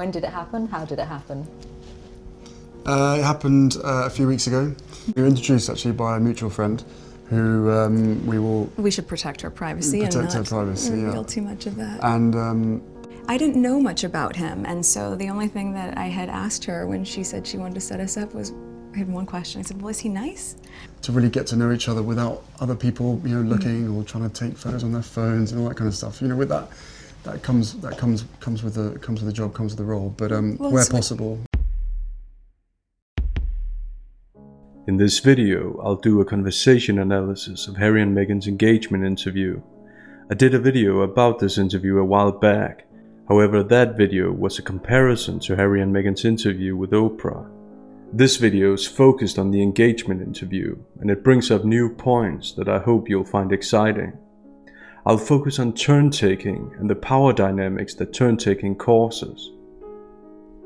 When did it happen? How did it happen? It happened a few weeks ago. We were introduced actually by a mutual friend who we should protect our privacy and not reveal too much of that. And I didn't know much about him, and so the only thing that I had asked her when she said she wanted to set us up was, I had one question. I said, well, is he nice? To really get to know each other without other people, you know, looking or trying to take photos on their phones and all that kind of stuff. You know, with that, that comes with the job, comes with the role. But where possible. In this video, I'll do a conversation analysis of Harry and Meghan's engagement interview. I did a video about this interview a while back. However, that video was a comparison to Harry and Meghan's interview with Oprah. This video is focused on the engagement interview, and it brings up new points that I hope you'll find exciting. I'll focus on turn-taking and the power dynamics that turn-taking causes.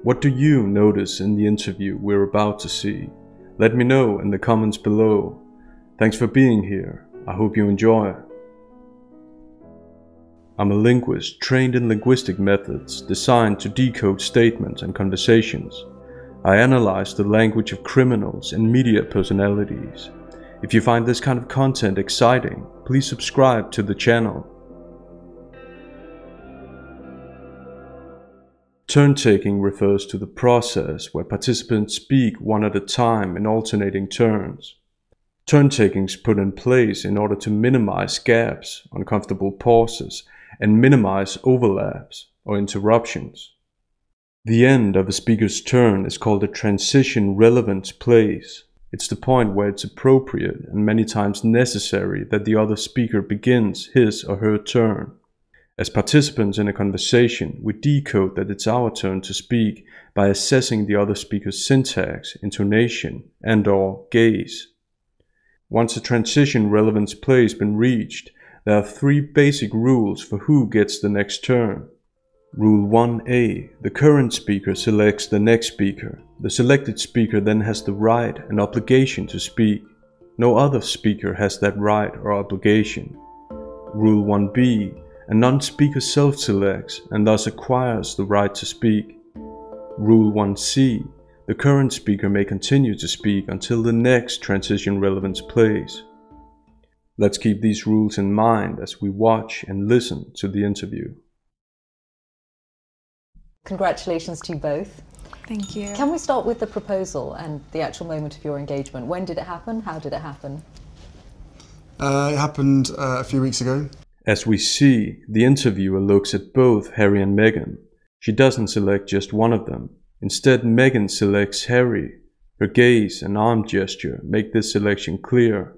What do you notice in the interview we're about to see? Let me know in the comments below. Thanks for being here. I hope you enjoy. I'm a linguist trained in linguistic methods designed to decode statements and conversations. I analyze the language of criminals and media personalities. If you find this kind of content exciting, please subscribe to the channel. Turn-taking refers to the process where participants speak one at a time in alternating turns. Turn-taking is put in place in order to minimize gaps, uncomfortable pauses, and minimize overlaps or interruptions. The end of a speaker's turn is called a transition relevant place. It's the point where it's appropriate and many times necessary that the other speaker begins his or her turn. As participants in a conversation, we decode that it's our turn to speak by assessing the other speaker's syntax, intonation, and/or gaze. Once a transition relevant place has been reached, there are three basic rules for who gets the next turn. Rule 1A. The current speaker selects the next speaker. The selected speaker then has the right and obligation to speak. No other speaker has that right or obligation. Rule 1B. A non-speaker self-selects and thus acquires the right to speak. Rule 1C. The current speaker may continue to speak until the next transition relevance plays. Let's keep these rules in mind as we watch and listen to the interview. Congratulations to you both. Thank you. Can we start with the proposal and the actual moment of your engagement? When did it happen? How did it happen? It happened a few weeks ago. As we see, the interviewer looks at both Harry and Meghan. She doesn't select just one of them. Instead, Meghan selects Harry. Her gaze and arm gesture make this selection clear.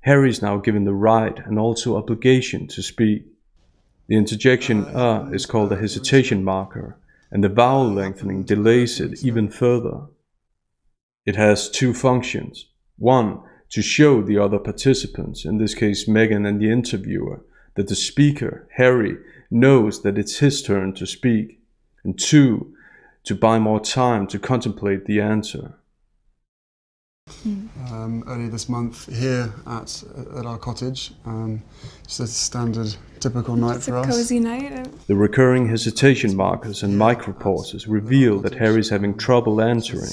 Harry is now given the right and also obligation to speak. The interjection is called a hesitation marker, and the vowel lengthening delays it even further. It has two functions. One, to show the other participants, in this case Meghan and the interviewer, that the speaker, Harry, knows that it's his turn to speak. And two, to buy more time to contemplate the answer. Earlier this month here at our cottage, just a standard typical night for us. It's a cozy night. The recurring hesitation markers and micropauses reveal that Harry's having trouble answering.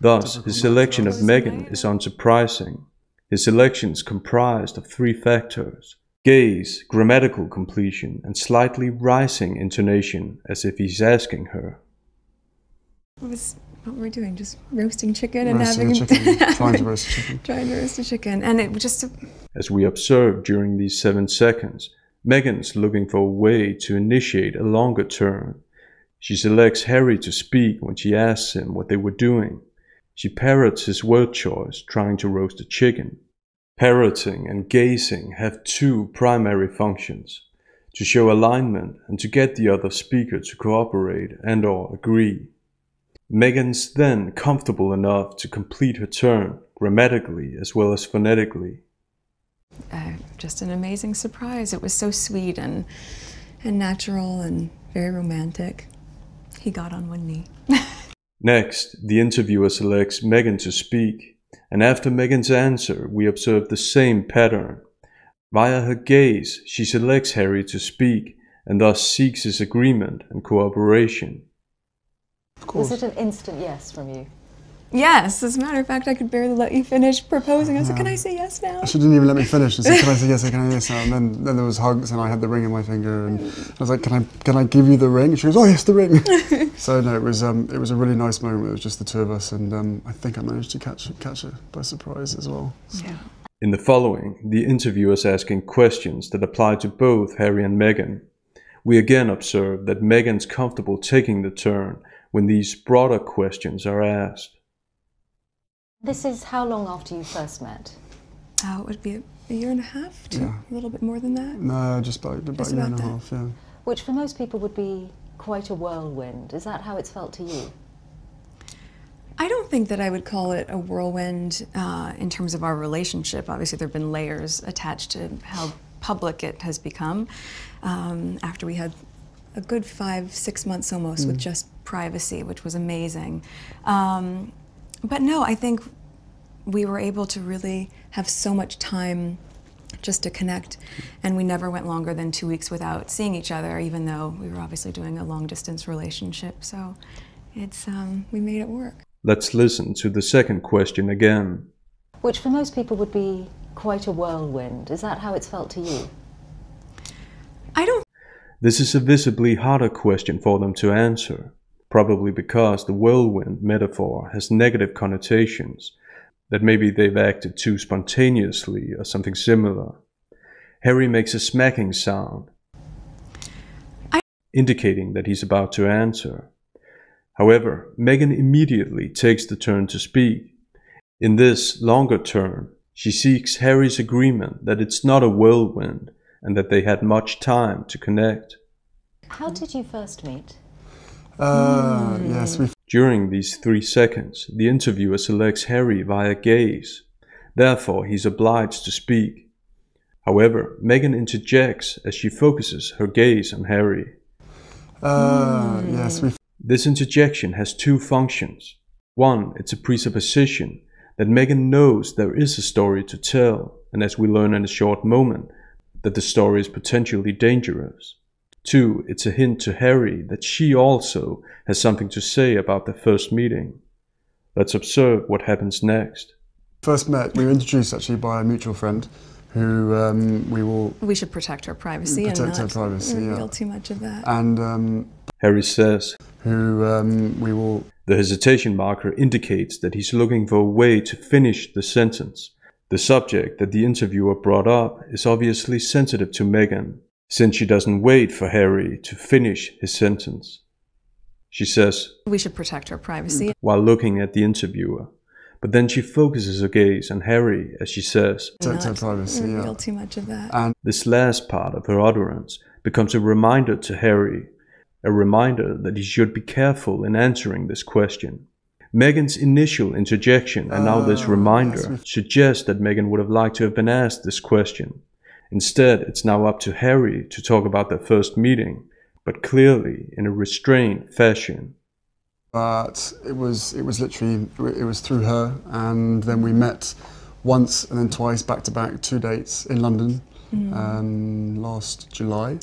Thus, his selection of Meghan is unsurprising. His selection is comprised of three factors: gaze, grammatical completion, and slightly rising intonation, as if he's asking her. What were we doing? Just roasting chicken and trying to roast a chicken. And it just... As we observe during these 7 seconds, Meghan's looking for a way to initiate a longer turn. She selects Harry to speak when she asks him what they were doing. She parrots his word choice, trying to roast a chicken. Parroting and gazing have two primary functions: to show alignment and to get the other speaker to cooperate and/or agree. Meghan's then comfortable enough to complete her turn, grammatically as well as phonetically. Just an amazing surprise. It was so sweet and natural and very romantic. He got on one knee. Next, the interviewer selects Meghan to speak, and after Meghan's answer, we observe the same pattern. Via her gaze, she selects Harry to speak, and thus seeks his agreement and cooperation. Of course. Was it an instant yes from you? Yes, as a matter of fact, I could barely let you finish proposing. I was like, can I say yes now? She didn't even let me finish. I said, can I say yes, can I say yes now? And then there was hugs and I had the ring in my finger and I was like, can I give you the ring? And she goes, oh yes, the ring. So no, it was a really nice moment. It was just the two of us and I think I managed to catch her by surprise as well. So. Yeah. In the following, the interviewer is asking questions that apply to both Harry and Meghan. We again observe that Meghan's comfortable taking the turn when these broader questions are asked. This is how long after you first met? Oh, it would be a year and a half, a little bit more than that? No, just about a year and a half, yeah. Which for most people would be quite a whirlwind. Is that how it's felt to you? I don't think that I would call it a whirlwind in terms of our relationship. Obviously, there have been layers attached to how public it has become after we had a good 5-6 months almost with just privacy, which was amazing. But no, I think we were able to really have so much time just to connect, and we never went longer than 2 weeks without seeing each other, even though we were obviously doing a long-distance relationship. So it's we made it work. Let's listen to the second question again. Which for most people would be quite a whirlwind. Is that how it's felt to you? I don't. This is a visibly harder question for them to answer. Probably because the whirlwind metaphor has negative connotations, that maybe they've acted too spontaneously or something similar. Harry makes a smacking sound, indicating that he's about to answer. However, Meghan immediately takes the turn to speak. In this longer turn, she seeks Harry's agreement that it's not a whirlwind and that they had much time to connect. How did you first meet? Yes, during these 3 seconds, the interviewer selects Harry via gaze. Therefore, he's obliged to speak. However, Meghan interjects as she focuses her gaze on Harry. Yes, this interjection has two functions. One, it's a presupposition that Meghan knows there is a story to tell, and as we learn in a short moment, that the story is potentially dangerous. Two, it's a hint to Harry that she also has something to say about their first meeting. Let's observe what happens next. First met, we were introduced actually by a mutual friend who we will... We should protect her privacy and not reveal too much of that. And Harry says... Who we will... The hesitation marker indicates that he's looking for a way to finish the sentence. The subject that the interviewer brought up is obviously sensitive to Meghan, since she doesn't wait for Harry to finish his sentence. She says, "We should protect her privacy," while looking at the interviewer. But then she focuses her gaze on Harry as she says, "Protect her privacy." Reveal too much of that. And this last part of her utterance becomes a reminder to Harry, a reminder that he should be careful in answering this question. Meghan's initial interjection and now this reminder suggests that Meghan would have liked to have been asked this question. Instead, it's now up to Harry to talk about their first meeting, but clearly in a restrained fashion. But it was literally, it was through her, and then we met once and then twice back to back, 2 dates in London, last July,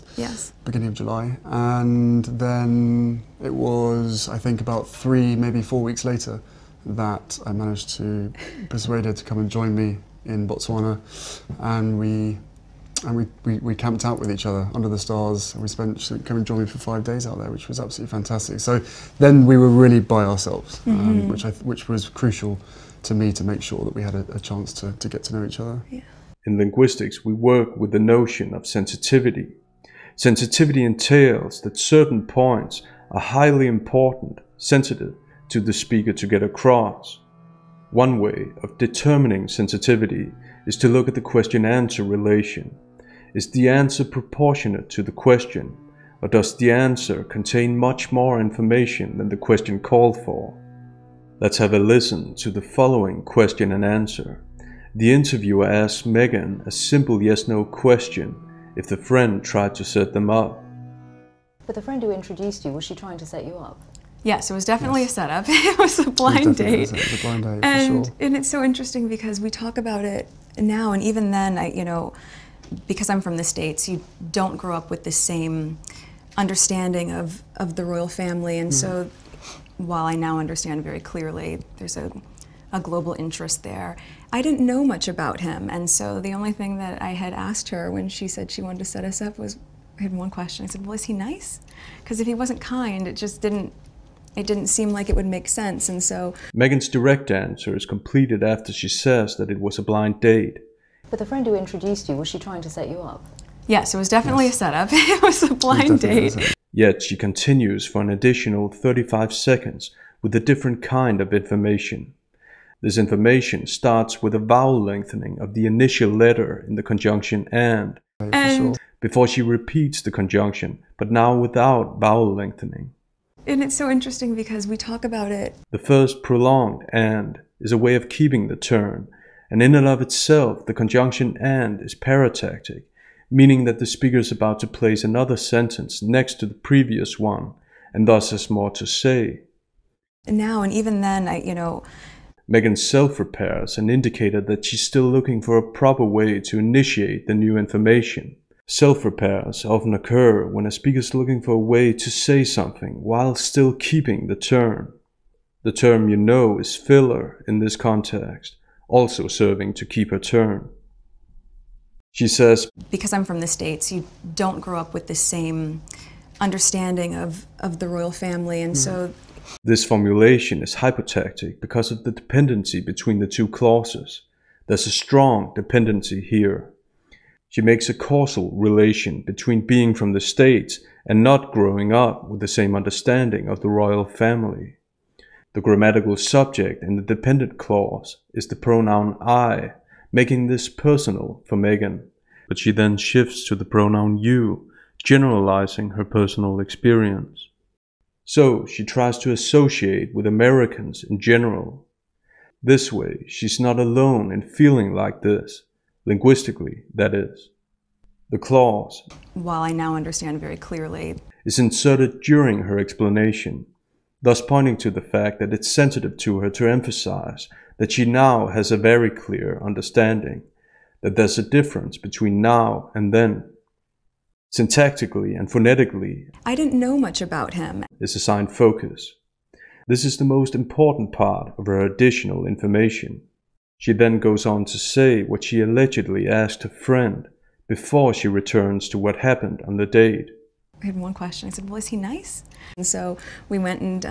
beginning of July. And then it was, I think, about 3, maybe 4 weeks later that I managed to persuade her to come and join me in Botswana, and we camped out with each other under the stars, and we spent, she came and joined me for 5 days out there, which was absolutely fantastic. So then we were really by ourselves, which was crucial to me to make sure that we had a chance to get to know each other. Yeah. In linguistics, we work with the notion of sensitivity. Sensitivity entails that certain points are highly important, sensitive to the speaker to get across. One way of determining sensitivity is to look at the question-answer relation. Is the answer proportionate to the question, or does the answer contain much more information than the question called for? Let's have a listen to the following question and answer. The interviewer asks Meghan a simple yes-no question if the friend tried to set them up. But the friend who introduced you, was she trying to set you up? Yes, it was definitely a setup. It was a blind date. It was a blind date, for sure. And it's so interesting because we talk about it now, and even then, you know, because I'm from the States, you don't grow up with the same understanding of the royal family, and so while I now understand very clearly there's a global interest there. I didn't know much about him, and so the only thing that I had asked her when she said she wanted to set us up was, I had one question. I said, well, is he nice? Because if he wasn't kind, it just didn't, seem like it would make sense, and so... Meghan's direct answer is completed after she says that it was a blind date. But the friend who introduced you, was she trying to set you up? Yes, it was definitely a setup. It was a blind date. Yet she continues for an additional 35 seconds with a different kind of information. This information starts with a vowel lengthening of the initial letter in the conjunction and, before she repeats the conjunction, but now without vowel lengthening. And it's so interesting because we talk about it. The first prolonged and is a way of keeping the term, and in and of itself the conjunction and is paratactic, meaning that the speaker is about to place another sentence next to the previous one, and thus has more to say. And now, and even then, Meghan self-repairs and indicated that she's still looking for a proper way to initiate the new information. Self-repairs often occur when a speaker's looking for a way to say something while still keeping the term. The term is filler in this context, also serving to keep her term. She says, because I'm from the States, you don't grow up with the same understanding of the royal family, and so... This formulation is hypertactic because of the dependency between the two clauses. There's a strong dependency here. She makes a causal relation between being from the States and not growing up with the same understanding of the royal family. The grammatical subject in the dependent clause is the pronoun I, making this personal for Meghan. But she then shifts to the pronoun you, generalizing her personal experience. So she tries to associate with Americans in general. This way, she's not alone in feeling like this, linguistically, that is. The clause, while I now understand very clearly, is inserted during her explanation, thus pointing to the fact that it's sensitive to her to emphasize that she now has a very clear understanding, that there's a difference between now and then. Syntactically and phonetically, I didn't know much about him, is assigned focus. This is the most important part of her additional information. She then goes on to say what she allegedly asked her friend before she returns to what happened on the date. I had one question. I said, well, is he nice? And so we went and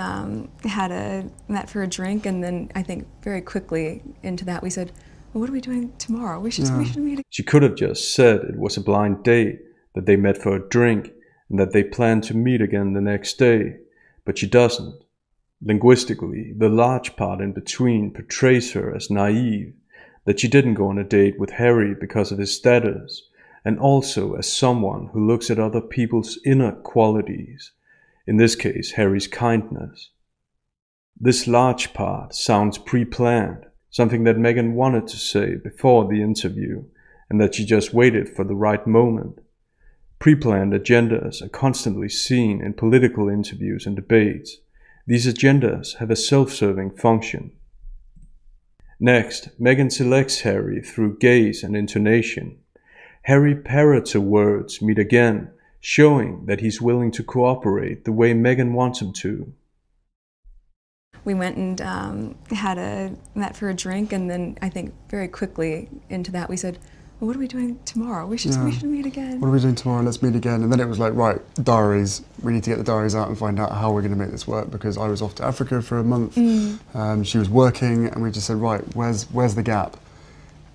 met for a drink, and then I think very quickly into that we said, well, what are we doing tomorrow? We should meet again. She could have just said it was a blind date, that they met for a drink, and that they plan to meet again the next day, but she doesn't. Linguistically, the large part in between portrays her as naive, that she didn't go on a date with Harry because of his status, and also as someone who looks at other people's inner qualities, in this case Harry's kindness. This large part sounds pre-planned, something that Meghan wanted to say before the interview, and that she just waited for the right moment. Pre-planned agendas are constantly seen in political interviews and debates. These agendas have a self-serving function. Next, Meghan selects Harry through gaze and intonation. Harry parrots her words, meet again, showing that he's willing to cooperate the way Meghan wants him to. We went and met for a drink, and then I think very quickly into that we said, what are we doing tomorrow? We should meet again. What are we doing tomorrow? Let's meet again. And then it was like, right, diaries. We need to get the diaries out and find out how we're going to make this work, because I was off to Africa for a month. She was working, and we just said, right, where's the gap?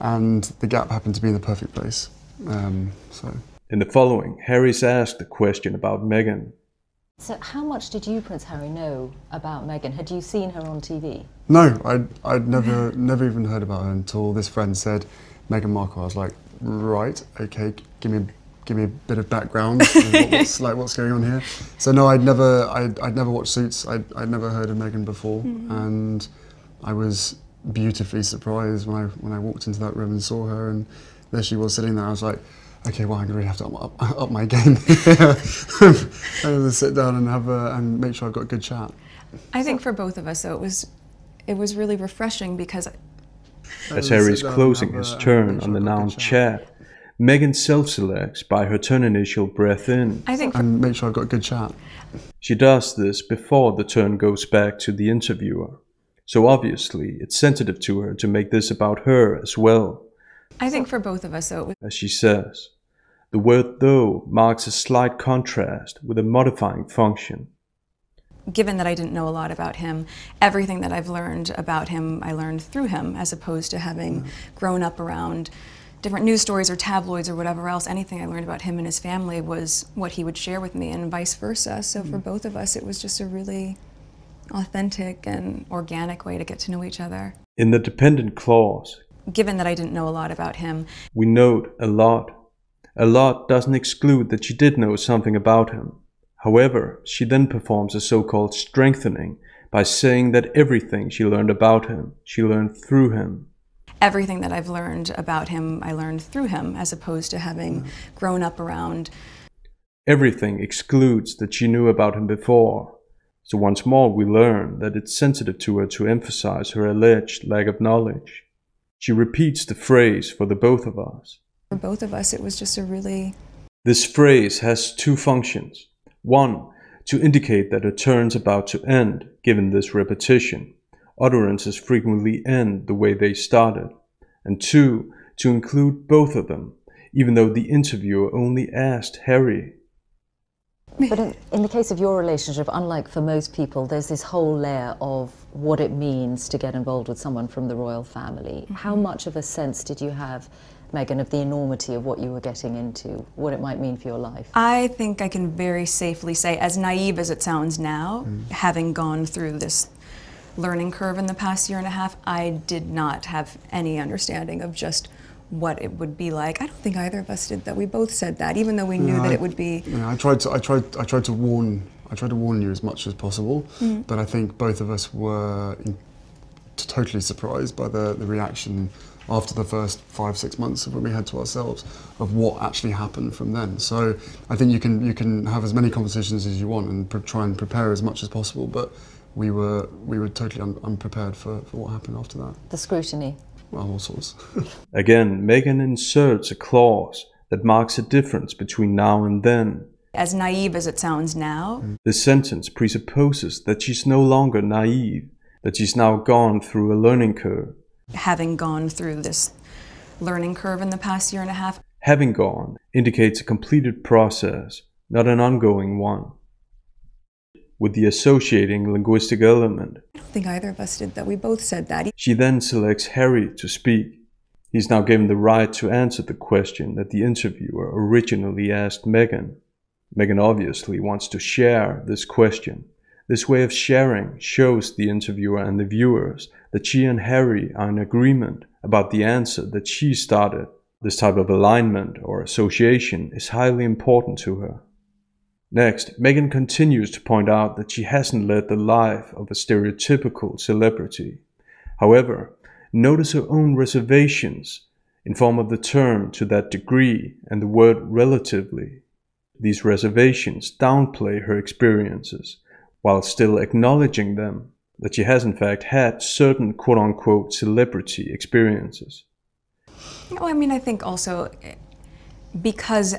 And the gap happened to be in the perfect place. In the following, Harry's asked a question about Meghan. So how much did you, Prince Harry, know about Meghan? Had you seen her on TV? No, I'd never even heard about her until this friend said, Meghan Markle. I was like, right, okay, give me a bit of background, what's going on here. So no, I'd never watched Suits. I'd never heard of Meghan before, and I was beautifully surprised when I walked into that room and saw her, and there she was sitting there. I was like, okay, well, I'm gonna really have to up my game. I'm gonna sit down and and make sure I've got a good chat. I think for both of us, though, it was really refreshing because. As Harry's closing his turn on the noun chat, Meghan self-selects by her turn initial breath in. I think, and make sure I've got a good shot. She does this before the turn goes back to the interviewer. So obviously, it's sensitive to her to make this about her as well. I think for both of us, though. As she says, the word though marks a slight contrast with a modifying function. Given that I didn't know a lot about him, everything that I've learned about him, I learned through him, as opposed to having grown up around different news stories or tabloids or whatever else. Anything I learned about him and his family was what he would share with me, and vice versa. So for both of us, it was just a really authentic and organic way to get to know each other. In the dependent clause, given that I didn't know a lot about him, we note a lot. A lot doesn't exclude that she did know something about him. However, she then performs a so-called strengthening by saying that everything she learned about him, she learned through him. Everything that I've learned about him, I learned through him, as opposed to having grown up around. Everything excludes that she knew about him before. So once more, we learn that it's sensitive to her to emphasize her alleged lack of knowledge. She repeats the phrase for the both of us. For both of us, it was just a really... This phrase has two functions. One, to indicate that a turn's about to end, given this repetition. Utterances frequently end the way they started. And two, to include both of them, even though the interviewer only asked Harry. But in the case of your relationship, unlike for most people, there's this whole layer of what it means to get involved with someone from the royal family. How much of a sense did you have, Meghan, of the enormity of what you were getting into, what it might mean for your life? I think I can very safely say, as naive as it sounds now, having gone through this learning curve in the past year and a half, I did not have any understanding of just what it would be like. I don't think either of us did that. We both said that, even though we knew that it would be... You know, I tried to warn you as much as possible, but I think both of us were totally surprised by the reaction after the first 5-6 months of when we had to ourselves, of what actually happened from then. So I think you can have as many conversations as you want and try and prepare as much as possible, but we were totally unprepared for what happened after that. The scrutiny. Well, all sorts. Again, Meghan inserts a clause that marks a difference between now and then. As naive as it sounds now. This sentence presupposes that she's no longer naive, that she's now gone through a learning curve. Having gone through this learning curve in the past year and a half. Having gone indicates a completed process, not an ongoing one, with the associating linguistic element. I don't think either of us did that. We both said that. She then selects Harry to speak. He's now given the right to answer the question that the interviewer originally asked Meghan. Meghan obviously wants to share this question. This way of sharing shows the interviewer and the viewers that she and Harry are in agreement about the answer that she started. This type of alignment or association is highly important to her. Next, Meghan continues to point out that she hasn't led the life of a stereotypical celebrity. However, notice her own reservations in form of the term to that degree and the word relatively. These reservations downplay her experiences, while still acknowledging them, that she has in fact had certain quote-unquote celebrity experiences. No, I mean, I think also because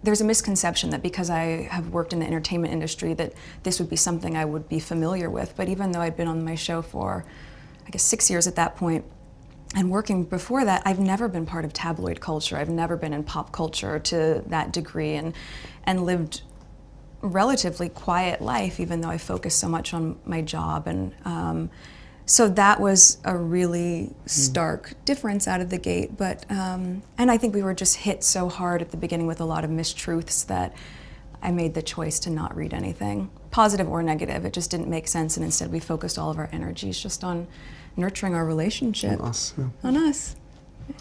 there's a misconception that because I have worked in the entertainment industry that this would be something I would be familiar with, but even though I'd been on my show for, I guess, 6 years at that point, and working before that, I've never been part of tabloid culture. I've never been in pop culture to that degree, and lived relatively quiet life, even though I focused so much on my job. And so that was a really stark difference out of the gate. But and I think we were just hit so hard at the beginning with a lot of mistruths that I made the choice to not read anything, positive or negative. It just didn't make sense, and instead we focused all of our energies just on nurturing our relationship. On us. Yeah. On us.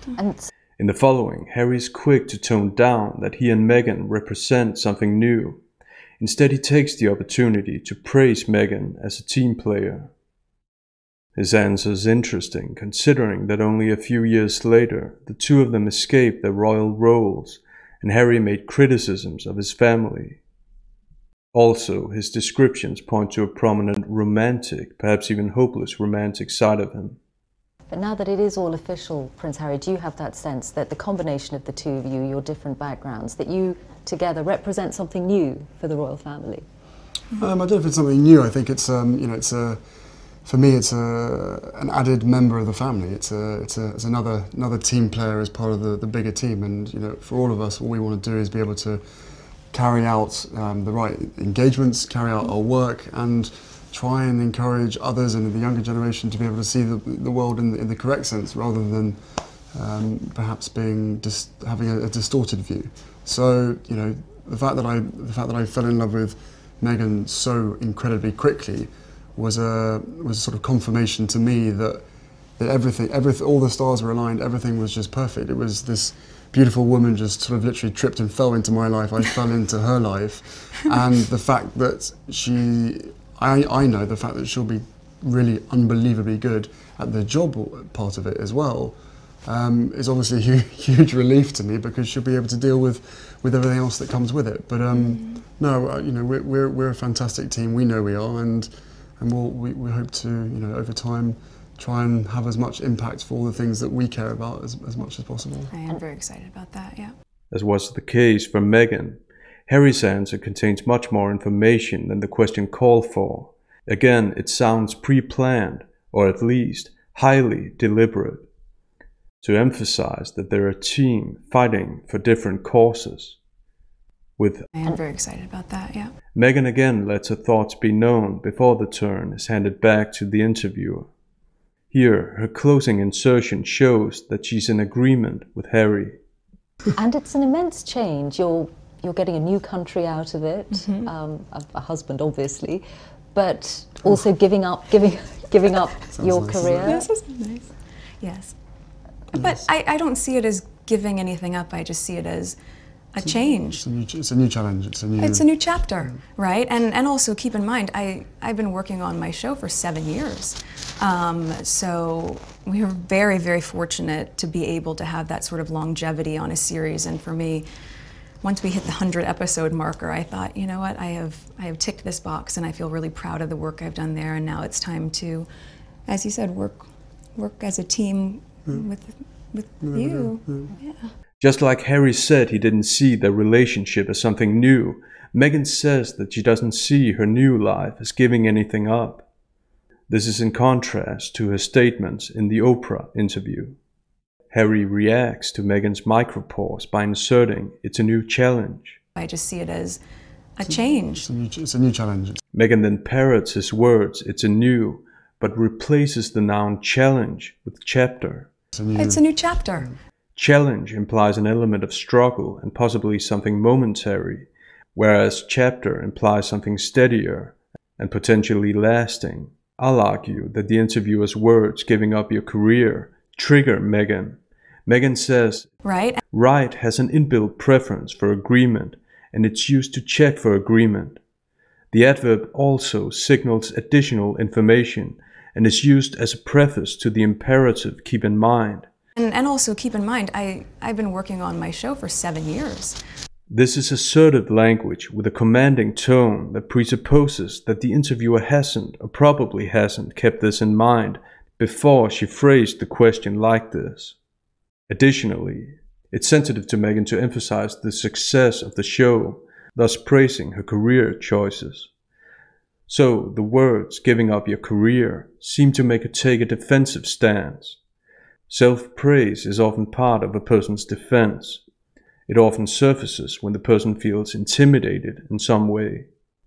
Yeah. In the following, Harry's quick to tone down that he and Meghan represent something new. Instead, he takes the opportunity to praise Meghan as a team player. His answer is interesting, considering that only a few years later, the two of them escaped their royal roles, and Harry made criticisms of his family. Also, his descriptions point to a prominent romantic, perhaps even hopeless romantic side of him. But now that it is all official, Prince Harry, do you have that sense that the combination of the two of you, your different backgrounds, that you together represent something new for the royal family? I don't know if it's something new. I think it's you know, it's a, for me, it's an added member of the family. It's another team player as part of the bigger team. And you know, for all of us, all we want to do is be able to carry out the right engagements, carry out our work, and try and encourage others and the younger generation to be able to see the world in the correct sense, rather than perhaps being having a distorted view. So you know, the fact that I fell in love with Meghan so incredibly quickly was a sort of confirmation to me that all the stars were aligned, everything was just perfect. It was this beautiful woman just sort of literally tripped and fell into my life. I fell into her life, and the fact that I know the fact that she'll be really unbelievably good at the job part of it as well is obviously a huge relief to me, because she'll be able to deal with everything else that comes with it. But no, you know, we're a fantastic team. We know we are, and we hope to, you know, over time, try and have as much impact for all the things that we care about as much as possible. I am very excited about that. Yeah. As was the case for Meghan, Harry's answer contains much more information than the question called for. Again, it sounds pre-planned, or at least highly deliberate, to emphasize that they're a team fighting for different causes. I am very excited about that, yeah. Meghan again lets her thoughts be known before the turn is handed back to the interviewer. Here, her closing insertion shows that she's in agreement with Harry. And it's an immense change. You're getting a new country out of it, a husband obviously, but also giving up your nice career. Yes, that's nice. Yes, but yes. I don't see it as giving anything up. I just see it as a change. It's a new challenge. It's a new chapter, right? And also keep in mind, I've been working on my show for 7 years, so we were very, very fortunate to be able to have that sort of longevity on a series. And for me, once we hit the 100 episode marker, I thought, you know what, I have ticked this box, and I feel really proud of the work I've done there. And now it's time to, as you said, work as a team with you. Yeah. Just like Harry said he didn't see their relationship as something new, Meghan says that she doesn't see her new life as giving anything up. This is in contrast to her statements in the Oprah interview. Harry reacts to Meghan's micropause by inserting, "It's a new challenge." I just see it as a change. It's a new challenge. Meghan then parrots his words, "It's a new," but replaces the noun challenge with chapter. It's a new chapter. Challenge implies an element of struggle and possibly something momentary, whereas chapter implies something steadier and potentially lasting. I'll argue that the interviewer's words, "giving up your career," trigger Meghan. Meghan says, right has an inbuilt preference for agreement, and it's used to check for agreement. The adverb also signals additional information and is used as a preface to the imperative, "keep in mind." And also keep in mind, I've been working on my show for 7 years. This is assertive language with a commanding tone that presupposes that the interviewer hasn't, or probably hasn't, kept this in mind before she phrased the question like this. Additionally, it's sensitive to Meghan to emphasize the success of the show, thus praising her career choices. So the words "giving up your career" seem to make her take a defensive stance. Self-praise is often part of a person's defense. It often surfaces when the person feels intimidated in some way.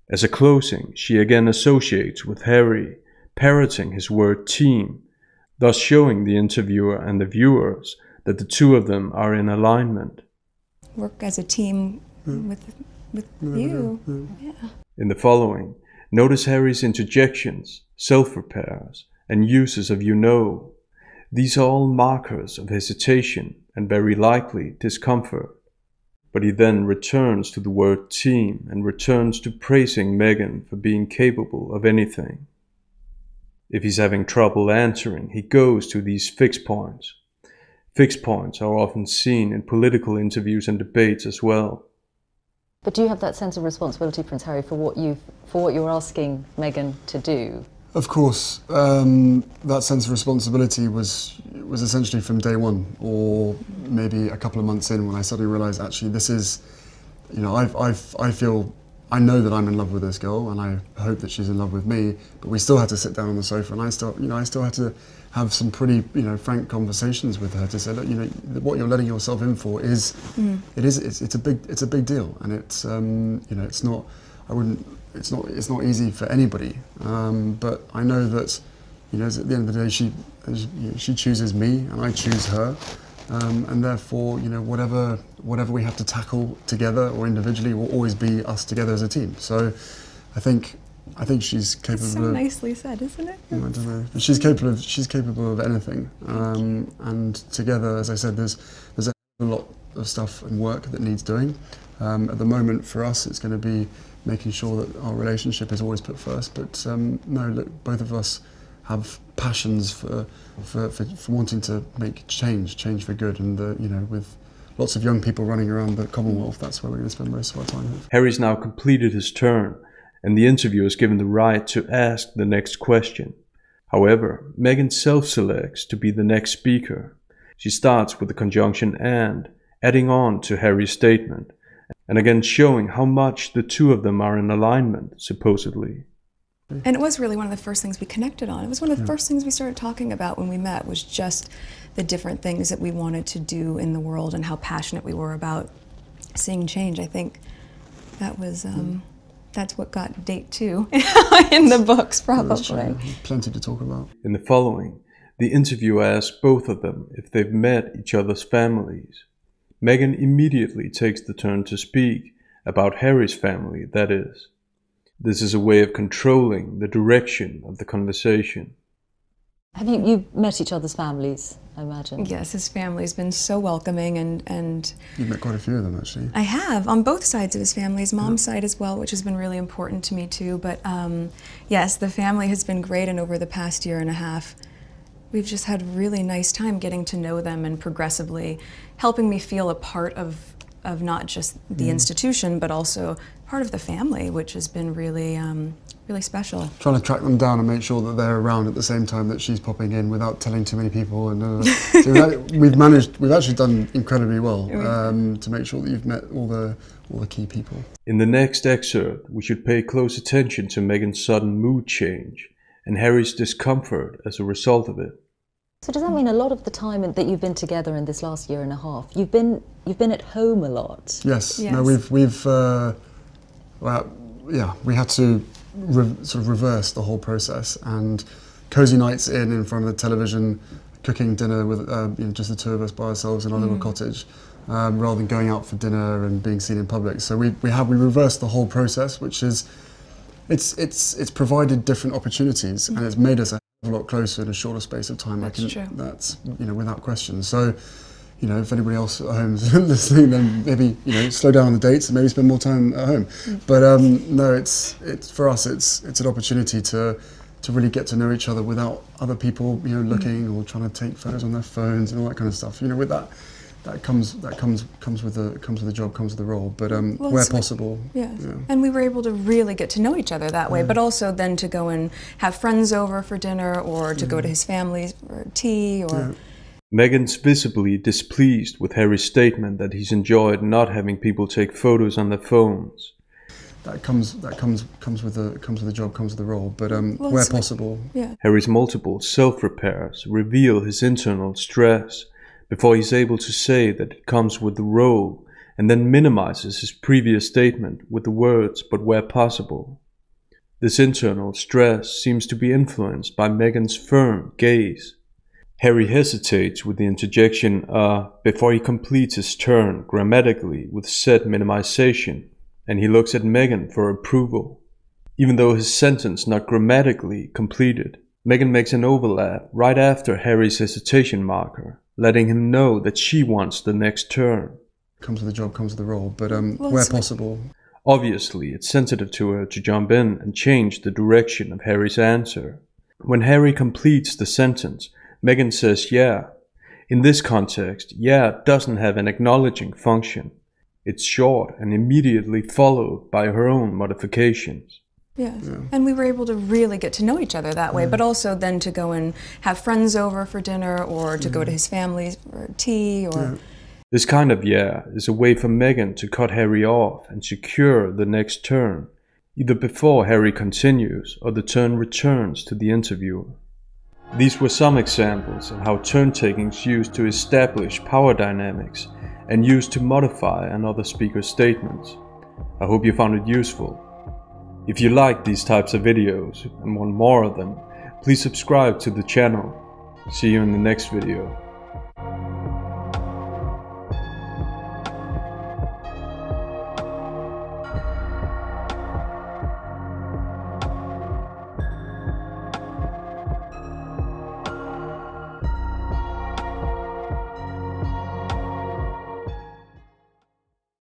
As a closing, she again associates with Harry, parroting his word "team," thus showing the interviewer and the viewers that the two of them are in alignment. Work as a team with you. Yeah. In the following, notice Harry's interjections, self-repairs, and uses of "you know." These are all markers of hesitation and very likely discomfort. But he then returns to the word "team" and returns to praising Meghan for being capable of anything. If he's having trouble answering, he goes to these fixed points. Fixed points are often seen in political interviews and debates as well. But do you have that sense of responsibility, Prince Harry, for what you're asking Meghan to do? Of course, that sense of responsibility was essentially from day one, or maybe a couple of months in when I suddenly realised actually this is, you know, I know that I'm in love with this girl and I hope that she's in love with me, but we still had to sit down on the sofa and I still had to have some pretty, you know, frank conversations with her to say, look, you know, what you're letting yourself in for is, it's a big deal, and it's, you know, it's not, it's not easy for anybody, but I know that, you know, at the end of the day, she chooses me and I choose her, and therefore, you know, whatever we have to tackle together or individually will always be us together as a team. So, I think she's capable. That's so nicely said, isn't it? I don't know. But she's capable of anything, and together, as I said, there's a lot of stuff and work that needs doing. At the moment, for us, it's going to be making sure that our relationship is always put first. But no, look, both of us have passions for wanting to make change for good, and you know, with lots of young people running around the Commonwealth, that's where we're going to spend most of our time. Harry's now completed his term, and the interviewer is given the right to ask the next question. However, Meghan self-selects to be the next speaker. She starts with the conjunction "and," adding on to Harry's statement, and again showing how much the two of them are in alignment, supposedly. And it was really one of the first things we connected on. It was one of the first things we started talking about when we met, was just the different things that we wanted to do in the world and how passionate we were about seeing change. I think that was, that's what got date 2 in the books, probably. Plenty to talk about. In the following, the interviewer asks both of them if they've met each other's families. Meghan immediately takes the turn to speak about Harry's family, that is. This is a way of controlling the direction of the conversation. Have you met each other's families, I imagine? Yes, his family's been so welcoming, and you've met quite a few of them, actually. I have, on both sides of his family, his mom's side as well, which has been really important to me too. But yes, the family has been great, and over the past year and a half, we've just had a really nice time getting to know them and progressively helping me feel a part of not just the institution, but also part of the family, which has been really, really special. Trying to track them down and make sure that they're around at the same time that she's popping in without telling too many people. And so we've actually done incredibly well to make sure that you've met all the key people. In the next excerpt, we should pay close attention to Meghan's sudden mood change and Harry's discomfort as a result of it. So does that mean a lot of the time that you've been together in this last year and a half, you've been at home a lot? Yes. Yes. No, well, yeah, we had to sort of reverse the whole process, and cozy nights in front of the television, cooking dinner with you know, just the two of us by ourselves in our little cottage, rather than going out for dinner and being seen in public. So we reversed the whole process, which is it's provided different opportunities, and it's made us a lot closer in a shorter space of time. That's, you know, without question. So, you know, if anybody else at home is listening, then maybe, you know, slow down on the dates and maybe spend more time at home. But no, it's for us, it's an opportunity to really get to know each other without other people, you know, looking or trying to take photos on their phones and all that kind of stuff. You know, with that comes with the job, comes with the role, but well, where possible. Yes. Yeah. And we were able to really get to know each other that way, but also then to go and have friends over for dinner, or to go to his family's for tea, or... Yeah. Meghan's visibly displeased with Harry's statement that he's enjoyed not having people take photos on their phones. That comes with the job, comes with the role, but well, where possible. Yeah. Harry's multiple self-repairs reveal his internal stress before he's able to say that it comes with the role, and then minimizes his previous statement with the words, "but where possible." This internal stress seems to be influenced by Meghan's firm gaze. Harry hesitates with the interjection before he completes his turn grammatically with said minimization, and he looks at Meghan for approval. Even though his sentence not grammatically completed, Meghan makes an overlap right after Harry's hesitation marker, letting him know that she wants the next turn. Comes with the job, comes with the role, but well, where possible. Obviously, it's sensitive to her to jump in and change the direction of Harry's answer. When Harry completes the sentence, Meghan says yeah. In this context, yeah doesn't have an acknowledging function. It's short and immediately followed by her own modifications. Yes. Yeah. And we were able to really get to know each other that way, but also then to go and have friends over for dinner or to go to his family for tea or... Yeah. This kind of year is a way for Meghan to cut Harry off and secure the next turn, either before Harry continues or the turn returns to the interviewer. These were some examples of how turn-taking is used to establish power dynamics and used to modify another speaker's statements. I hope you found it useful. If you like these types of videos and want more of them, please subscribe to the channel. See you in the next video.